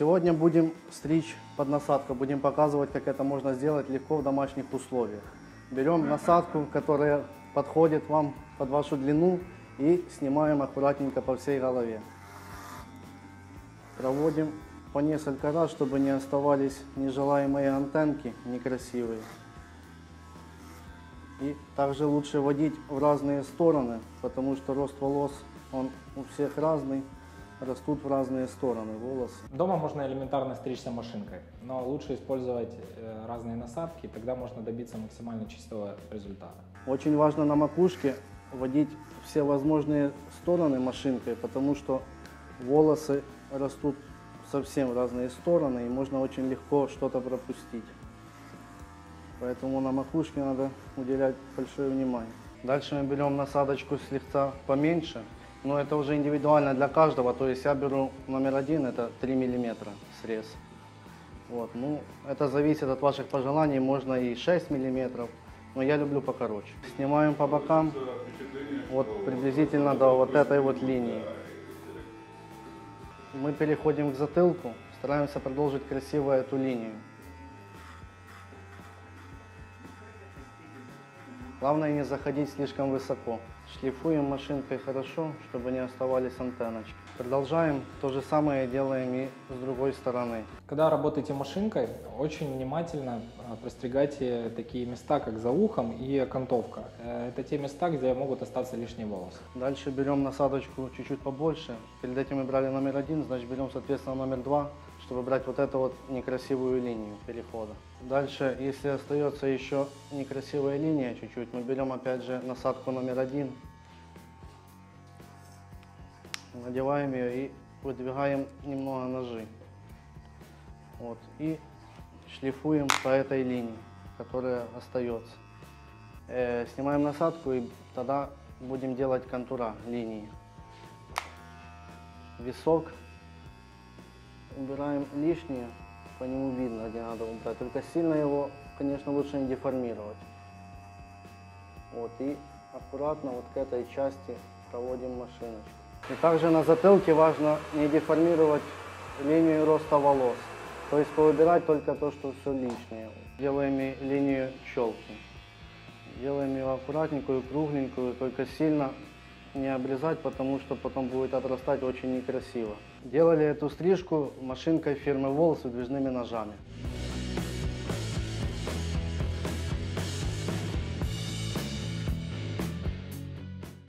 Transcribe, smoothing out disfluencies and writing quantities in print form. Сегодня будем стричь под насадку, будем показывать, как это можно сделать легко в домашних условиях. Берем насадку, которая подходит вам под вашу длину, и снимаем аккуратненько по всей голове. Проводим по несколько раз, чтобы не оставались нежелаемые антенки некрасивые. И также лучше водить в разные стороны, потому что рост волос он у всех разный. Растут в разные стороны волосы. Дома можно элементарно стричься машинкой, но лучше использовать разные насадки, тогда можно добиться максимально чистого результата. Очень важно на макушке вводить все возможные стороны машинкой, потому что волосы растут совсем в разные стороны, и можно очень легко что-то пропустить. Поэтому на макушке надо уделять большое внимание. Дальше мы берем насадочку слегка поменьше. Но это уже индивидуально для каждого, то есть я беру номер один, это 3 миллиметра срез. Вот, ну, это зависит от ваших пожеланий, можно и 6 миллиметров, но я люблю покороче. Снимаем по бокам, вот приблизительно до вот этой вот линии. Мы переходим к затылку, стараемся продолжить красиво эту линию. Главное не заходить слишком высоко. Шлифуем машинкой хорошо, чтобы не оставались антенночки. Продолжаем то же самое, делаем и с другой стороны. Когда работаете машинкой, очень внимательно простригайте такие места, как за ухом и окантовка. Это те места, где могут остаться лишние волосы. Дальше берем насадочку чуть-чуть побольше. Перед этим мы брали номер один, значит берем, соответственно, номер два, чтобы брать вот эту вот некрасивую линию перехода. Дальше, если остается еще некрасивая линия чуть-чуть, мы берем опять же насадку номер один, надеваем ее и выдвигаем немного ножи. Вот, и шлифуем по этой линии, которая остается. Снимаем насадку, и тогда будем делать контура линии. Висок. Убираем лишнее, по нему видно, где надо убрать. Только сильно его, конечно, лучше не деформировать. Вот, и аккуратно вот к этой части проводим машиночку. И также на затылке важно не деформировать линию роста волос. То есть повыбирать только то, что все лишнее. Делаем и линию челки. Делаем ее аккуратненькую, кругленькую, только сильно не обрезать, потому что потом будет отрастать очень некрасиво. Делали эту стрижку машинкой фирмы Wall с выдвижными ножами.